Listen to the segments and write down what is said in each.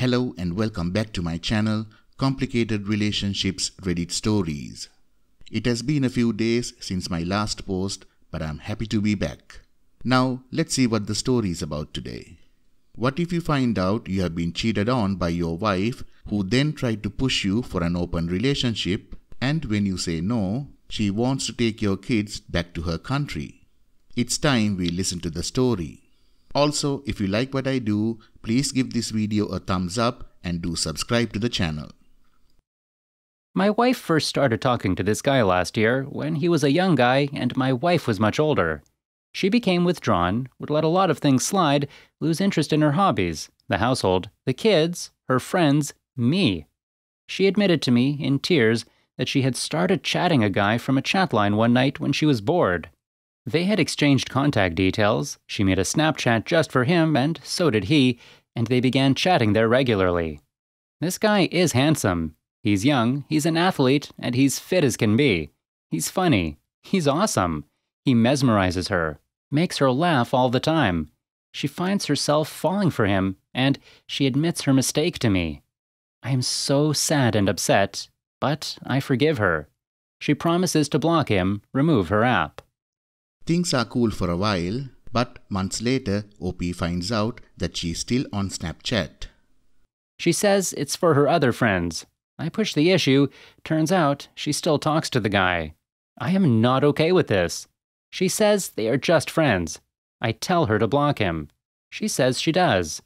Hello and welcome back to my channel, Complicated Relationships Reddit Stories. It has been a few days since my last post, but I'm happy to be back. Now, let's see what the story is about today. What if you find out you have been cheated on by your wife, who then tried to push you for an open relationship, and when you say no, she wants to take your kids back to her country? It's time we listen to the story. Also, if you like what I do, please give this video a thumbs up and do subscribe to the channel. My wife first started talking to this guy last year when he was a young guy and my wife was much older. She became withdrawn, would let a lot of things slide, lose interest in her hobbies, the household, the kids, her friends, me. She admitted to me, in tears, that she had started chatting a guy from a chat line one night when she was bored. They had exchanged contact details, she made a Snapchat just for him and so did he, and they began chatting there regularly. This guy is handsome, he's young, he's an athlete, and he's fit as can be. He's funny, he's awesome, he mesmerizes her, makes her laugh all the time. She finds herself falling for him, and she admits her mistake to me. I am so sad and upset, but I forgive her. She promises to block him, remove her app. Things are cool for a while, but months later, OP finds out that she's still on Snapchat. She says it's for her other friends. I push the issue, turns out she still talks to the guy. I am not okay with this. She says they are just friends. I tell her to block him. She says she does.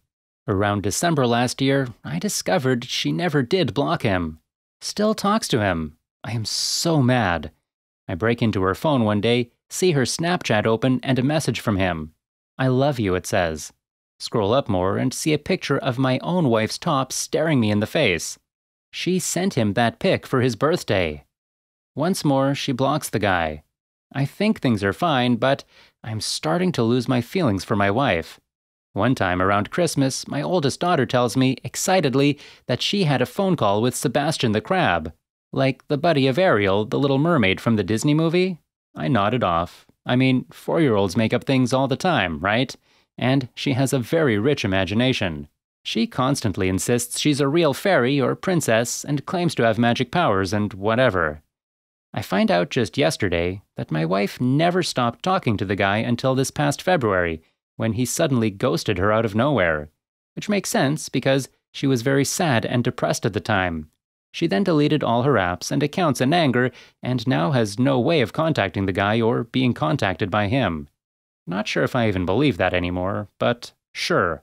Around December last year, I discovered she never did block him. Still talks to him. I am so mad. I break into her phone one day, see her Snapchat open and a message from him. I love you, it says. Scroll up more and see a picture of my own wife's top staring me in the face. She sent him that pic for his birthday. Once more, she blocks the guy. I think things are fine, but I'm starting to lose my feelings for my wife. One time around Christmas, my oldest daughter tells me, excitedly, that she had a phone call with Sebastian the Crab, like the buddy of Ariel, the Little Mermaid from the Disney movie. I nodded off. I mean, four-year-olds make up things all the time, right? And she has a very rich imagination. She constantly insists she's a real fairy or princess and claims to have magic powers and whatever. I find out just yesterday that my wife never stopped talking to the guy until this past February, when he suddenly ghosted her out of nowhere. Which makes sense because she was very sad and depressed at the time. She then deleted all her apps and accounts in anger and now has no way of contacting the guy or being contacted by him. Not sure if I even believe that anymore, but sure.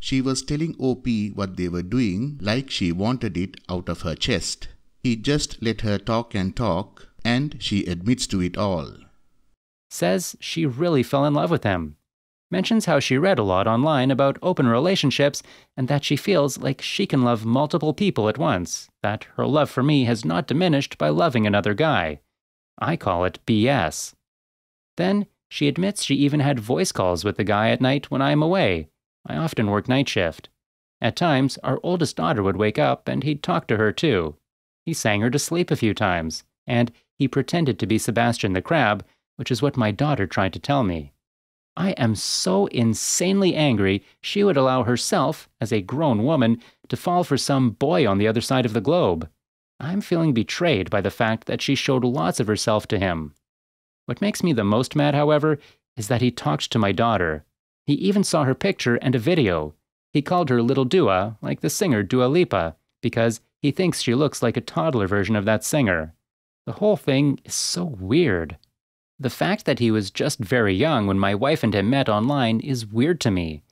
She was telling OP what they were doing like she wanted it out of her chest. He just let her talk and talk, and she admits to it all. Says she really fell in love with him. Mentions how she read a lot online about open relationships and that she feels like she can love multiple people at once, that her love for me has not diminished by loving another guy. I call it BS. Then, she admits she even had voice calls with the guy at night when I'm away. I often work night shift. At times, our oldest daughter would wake up and he'd talk to her too. He sang her to sleep a few times, and he pretended to be Sebastian the Crab, which is what my daughter tried to tell me. I am so insanely angry she would allow herself, as a grown woman, to fall for some boy on the other side of the globe. I'm feeling betrayed by the fact that she showed lots of herself to him. What makes me the most mad, however, is that he talked to my daughter. He even saw her picture and a video. He called her Little Dua, like the singer Dua Lipa, because he thinks she looks like a toddler version of that singer. The whole thing is so weird. The fact that he was just very young when my wife and him met online is weird to me.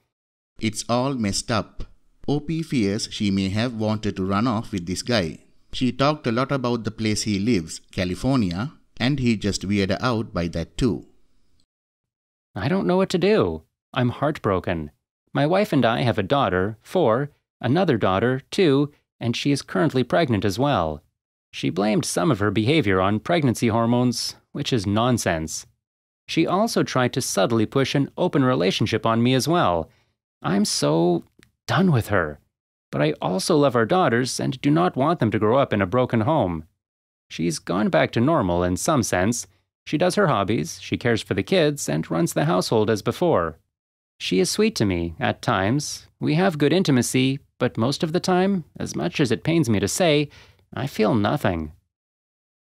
It's all messed up. OP fears she may have wanted to run off with this guy. She talked a lot about the place he lives, California, and he just weirded out by that too. I don't know what to do. I'm heartbroken. My wife and I have a daughter, 4, another daughter, 2, and she is currently pregnant as well. She blamed some of her behavior on pregnancy hormones, which is nonsense. She also tried to subtly push an open relationship on me as well. I'm so done with her. But I also love our daughters and do not want them to grow up in a broken home. She's gone back to normal in some sense. She does her hobbies, she cares for the kids, and runs the household as before. She is sweet to me, at times. We have good intimacy, but most of the time, as much as it pains me to say, I feel nothing.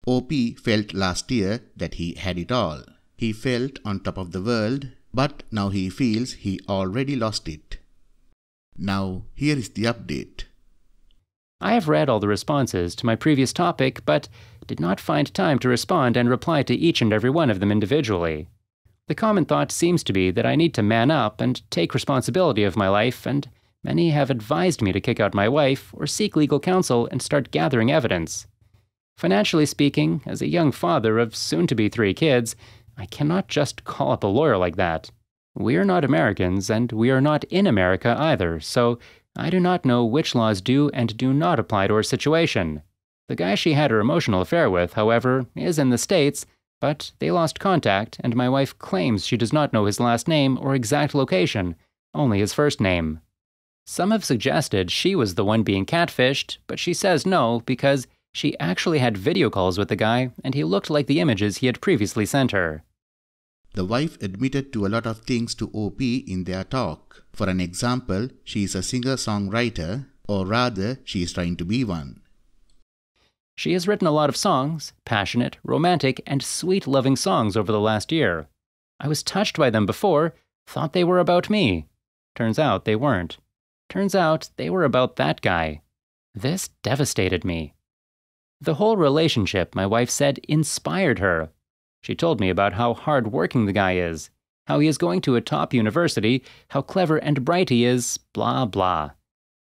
OP felt last year that he had it all. He felt on top of the world, but now he feels he already lost it. Now, here is the update. I have read all the responses to my previous topic, but did not find time to respond and reply to each and every one of them individually. The common thought seems to be that I need to man up and take responsibility of my life, and many have advised me to kick out my wife or seek legal counsel and start gathering evidence. Financially speaking, as a young father of soon-to-be 3 kids, I cannot just call up a lawyer like that. We are not Americans, and we are not in America either, so I do not know which laws do and do not apply to her situation. The guy she had her emotional affair with, however, is in the States, but they lost contact, and my wife claims she does not know his last name or exact location, only his first name. Some have suggested she was the one being catfished, but she says no because she actually had video calls with the guy, and he looked like the images he had previously sent her. The wife admitted to a lot of things to OP in their talk. For an example, she is a singer-songwriter, or rather, she is trying to be one. She has written a lot of songs, passionate, romantic, and sweet-loving songs over the last year. I was touched by them before, thought they were about me. Turns out they weren't. Turns out they were about that guy. This devastated me. The whole relationship, my wife said, inspired her. She told me about how hard-working the guy is, how he is going to a top university, how clever and bright he is, blah, blah.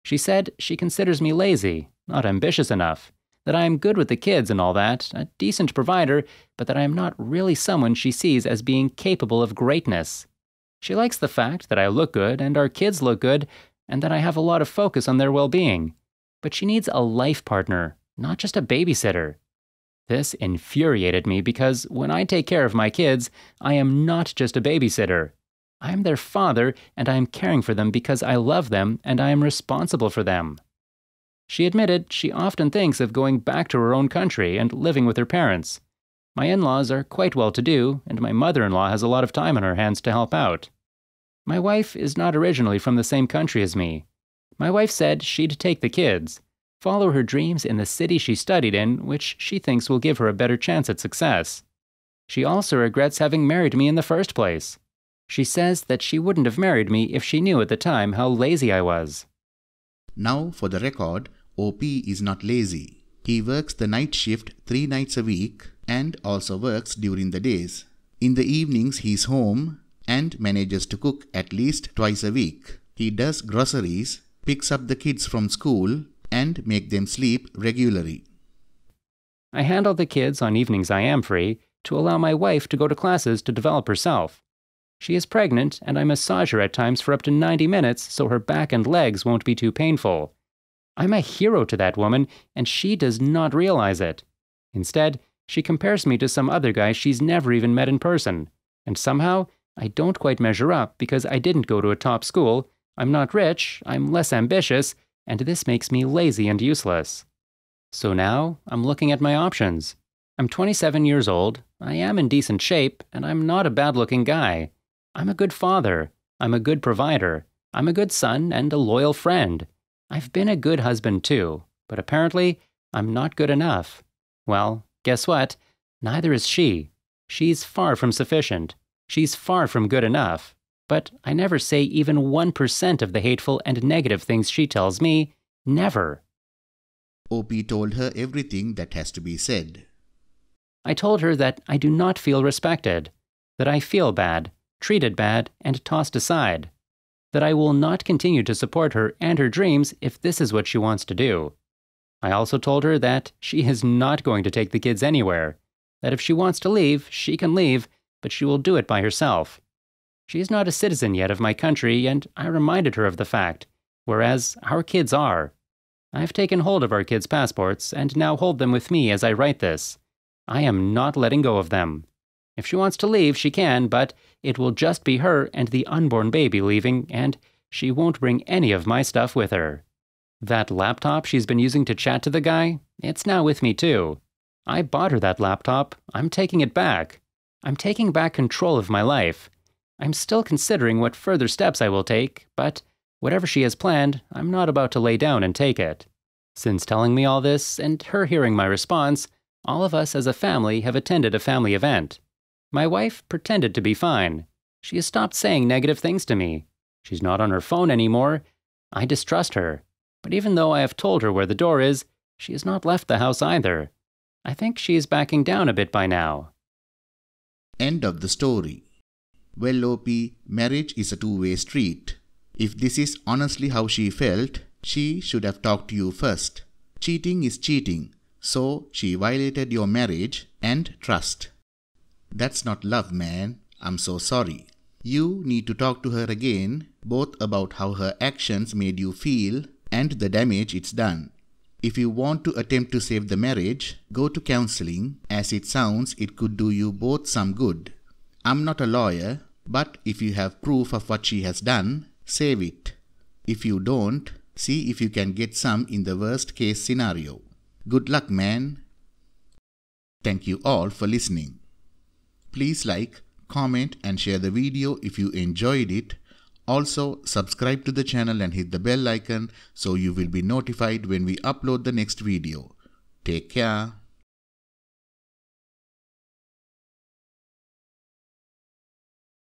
She said she considers me lazy, not ambitious enough, that I am good with the kids and all that, a decent provider, but that I am not really someone she sees as being capable of greatness. She likes the fact that I look good and our kids look good, and that I have a lot of focus on their well-being. But she needs a life partner, not just a babysitter. This infuriated me because when I take care of my kids, I am not just a babysitter. I am their father and I am caring for them because I love them and I am responsible for them. She admitted she often thinks of going back to her own country and living with her parents. My in-laws are quite well-to-do and my mother-in-law has a lot of time on her hands to help out. My wife is not originally from the same country as me. My wife said she'd take the kids, follow her dreams in the city she studied in, which she thinks will give her a better chance at success. She also regrets having married me in the first place. She says that she wouldn't have married me if she knew at the time how lazy I was. Now, for the record, OP is not lazy. He works the night shift 3 nights a week and also works during the days. In the evenings, he's home and manages to cook at least twice a week. He does groceries, picks up the kids from school, and make them sleep regularly. I handle the kids on evenings I am free to allow my wife to go to classes to develop herself. She is pregnant and I massage her at times for up to 90 minutes so her back and legs won't be too painful. I'm a hero to that woman and she does not realize it. Instead, she compares me to some other guy she's never even met in person, and somehow I don't quite measure up because I didn't go to a top school, I'm not rich, I'm less ambitious, and this makes me lazy and useless. So now, I'm looking at my options. I'm 27 years old, I am in decent shape, and I'm not a bad-looking guy. I'm a good father, I'm a good provider, I'm a good son and a loyal friend. I've been a good husband too, but apparently, I'm not good enough. Well, guess what? Neither is she. She's far from sufficient. She's far from good enough. But I never say even 1% of the hateful and negative things she tells me, never. OP told her everything that has to be said. I told her that I do not feel respected, that I feel bad, treated bad, and tossed aside, that I will not continue to support her and her dreams if this is what she wants to do. I also told her that she is not going to take the kids anywhere, that if she wants to leave, she can leave, but she will do it by herself. She is not a citizen yet of my country, and I reminded her of the fact, whereas our kids are. I've taken hold of our kids' passports and now hold them with me as I write this. I am not letting go of them. If she wants to leave, she can, but it will just be her and the unborn baby leaving, and she won't bring any of my stuff with her. That laptop she's been using to chat to the guy, it's now with me too. I bought her that laptop, I'm taking it back. I'm taking back control of my life. I'm still considering what further steps I will take, but Whatever she has planned, I'm not about to lay down and take it. Since telling me all this and her hearing my response, all of us as a family have attended a family event. My wife pretended to be fine. She has stopped saying negative things to me. She's not on her phone anymore. I distrust her. But even though I have told her where the door is, she has not left the house either. I think she is backing down a bit by now. End of the story. Well, OP, marriage is a two-way street. If this is honestly how she felt, she should have talked to you first. Cheating is cheating, so she violated your marriage and trust. That's not love, man. I'm so sorry. You need to talk to her again, both about how her actions made you feel and the damage it's done. If you want to attempt to save the marriage, go to counseling, as it sounds it could do you both some good. I'm not a lawyer, but if you have proof of what she has done, save it. If you don't, see if you can get some in the worst case scenario. Good luck, man. Thank you all for listening. Please like, comment and share the video if you enjoyed it. Also, subscribe to the channel and hit the bell icon so you will be notified when we upload the next video. Take care.